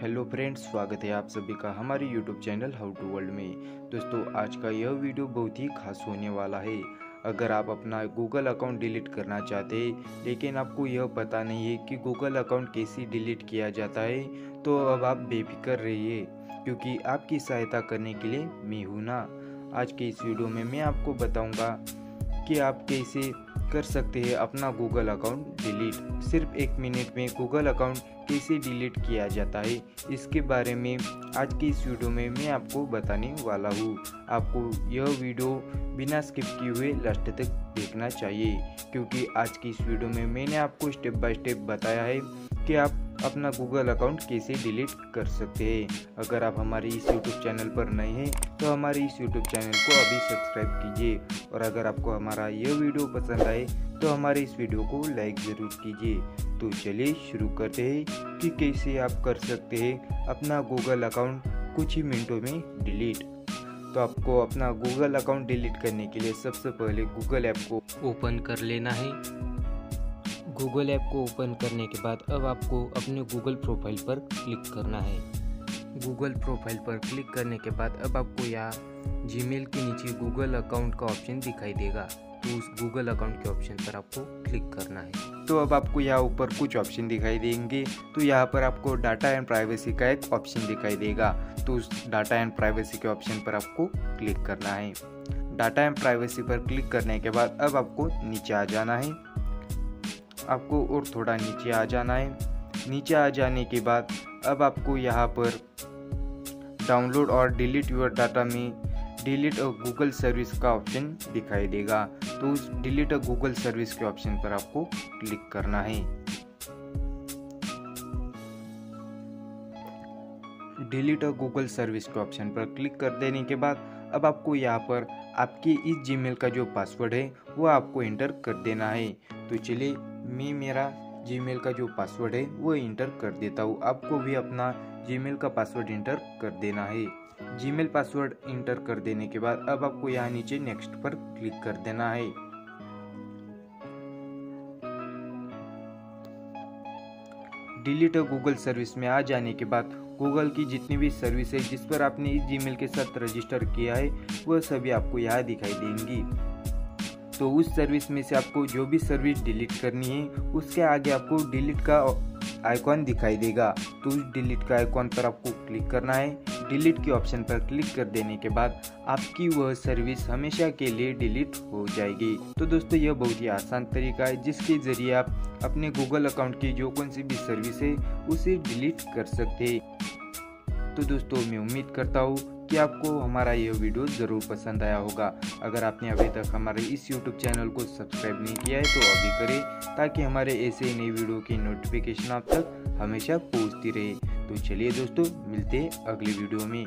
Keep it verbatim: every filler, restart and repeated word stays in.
Hello friends, स्वागत है आप सभी का हमारे YouTube channel how to world में। दोस्तों, आज का यह वीडियो बहुत ही खास होने वाला है। अगर आप अपना गूगल अकाउंट डिलीट करना चाहते हैं लेकिन आपको यह पता नहीं है कि गूगल अकाउंट कैसे डिलीट किया जाता है, तो अब आप बेफिक्र रहिए क्योंकि आपकी सहायता करने के लिए मैं हूँ ना। आज के इस वीडियो में मैं आपको बताऊँगा कि आप कैसे कर सकते हैं अपना गूगल अकाउंट डिलीट। सिर्फ एक मिनट में गूगल अकाउंट कैसे डिलीट किया जाता है, इसके बारे में आज की इस वीडियो में मैं आपको बताने वाला हूँ। आपको यह वीडियो बिना स्किप किए हुए लास्ट तक देखना चाहिए क्योंकि आज की इस वीडियो में मैंने आपको स्टेप बाय स्टेप बताया है कि आप अपना गूगल अकाउंट कैसे डिलीट कर सकते हैं। अगर आप हमारे इस यूट्यूब चैनल पर नए हैं तो हमारे इस यूट्यूब चैनल को अभी सब्सक्राइब कीजिए, और अगर आपको हमारा यह वीडियो पसंद आए तो हमारे इस वीडियो को लाइक ज़रूर कीजिए। तो चलिए शुरू करते हैं कि कैसे आप कर सकते हैं अपना गूगल अकाउंट कुछ ही मिनटों में डिलीट। तो आपको अपना गूगल अकाउंट डिलीट करने के लिए सबसे पहले गूगल ऐप को ओपन कर लेना है। गूगल ऐप को ओपन करने के बाद अब आपको अपने गूगल प्रोफाइल पर क्लिक करना है। गूगल प्रोफाइल पर क्लिक करने के बाद अब आपको यहाँ जीमेल के नीचे गूगल अकाउंट का ऑप्शन दिखाई देगा, तो उस गूगल अकाउंट के ऑप्शन पर आपको क्लिक करना है। तो अब आपको यहाँ ऊपर कुछ ऑप्शन दिखाई देंगे, तो यहाँ पर आपको डाटा एंड प्राइवेसी का एक ऑप्शन दिखाई देगा, तो उस डाटा एंड प्राइवेसी के ऑप्शन पर आपको क्लिक करना है। डाटा एंड प्राइवेसी पर क्लिक करने के बाद अब आपको नीचे आ जाना है, आपको और थोड़ा नीचे आ जाना है। नीचे आ जाने के बाद अब आपको यहाँ पर डाउनलोड और डिलीट योर डाटा में डिलीट अ गूगल सर्विस का ऑप्शन दिखाई देगा, तो उस डिलीट अ गूगल सर्विस के ऑप्शन पर आपको क्लिक करना है। डिलीट अ गूगल सर्विस के ऑप्शन पर क्लिक कर देने के बाद अब आपको यहाँ पर आपके इस जीमेल का जो पासवर्ड है वो आपको एंटर कर देना है। तो चलिए मैं मेरा जीमेल का जो पासवर्ड है वो इंटर कर देता हूँ। आपको भी अपना जीमेल का पासवर्ड इंटर कर देना है। जीमेल पासवर्ड इंटर कर देने के बाद अब आपको यहाँ नीचे नेक्स्ट पर क्लिक कर देना है। डिलीट अ गूगल सर्विस में आ जाने के बाद गूगल की जितनी भी सर्विस है जिस पर आपने इस जीमेल के साथ रजिस्टर किया है वह सभी आपको यहाँ दिखाई देंगी। तो उस सर्विस में से आपको जो भी सर्विस डिलीट करनी है उसके आगे आपको डिलीट का आइकॉन दिखाई देगा, तो उस डिलीट का आइकॉन पर आपको क्लिक करना है। डिलीट के ऑप्शन पर क्लिक कर देने के बाद आपकी वह सर्विस हमेशा के लिए डिलीट हो जाएगी। तो दोस्तों, यह बहुत ही आसान तरीका है जिसके जरिए आप अपने गूगल अकाउंट की जो कौन सी भी सर्विस है उसे डिलीट कर सकते हैं। तो दोस्तों, मैं उम्मीद करता हूँ कि आपको हमारा यह वीडियो ज़रूर पसंद आया होगा। अगर आपने अभी तक हमारे इस YouTube चैनल को सब्सक्राइब नहीं किया है तो अभी करें, ताकि हमारे ऐसे नए वीडियो की नोटिफिकेशन आप तक हमेशा पहुंचती रहे। तो चलिए दोस्तों, मिलते हैं अगले वीडियो में।